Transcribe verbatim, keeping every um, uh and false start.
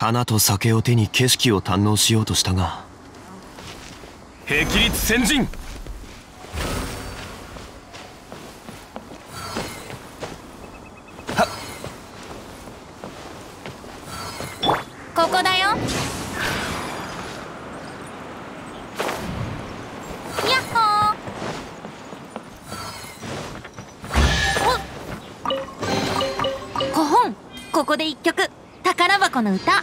花と酒を手に景色を堪能しようとしたが、へきりつ先陣。ここだよ。ここで一曲、宝箱の歌。